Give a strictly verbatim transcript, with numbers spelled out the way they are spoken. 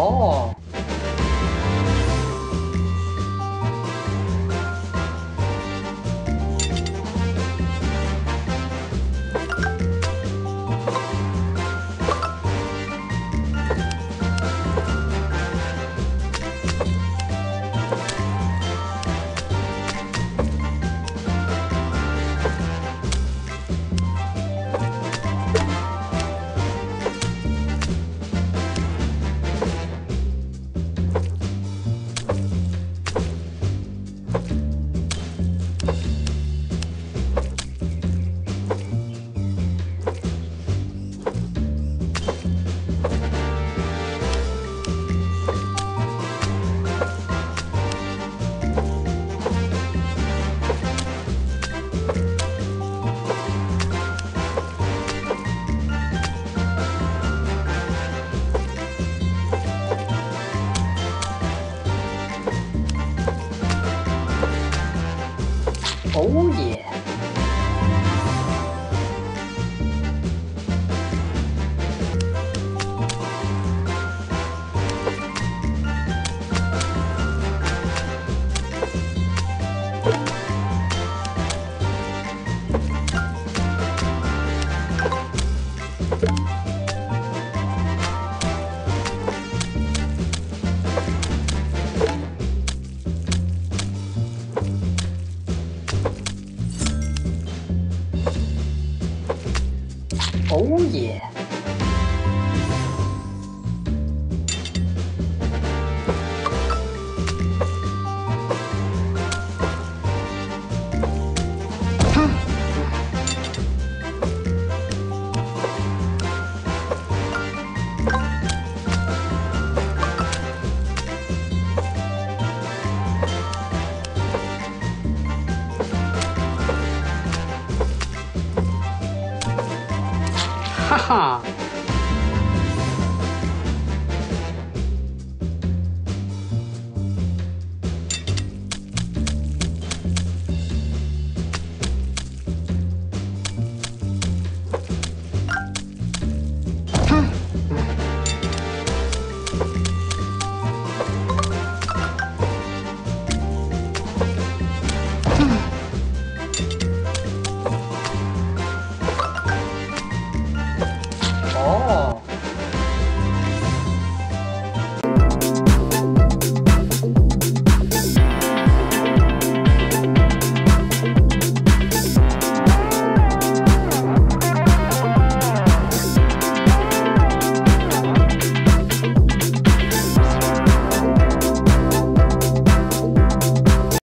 哦。Oh yeah. Oh yeah. Ha ha!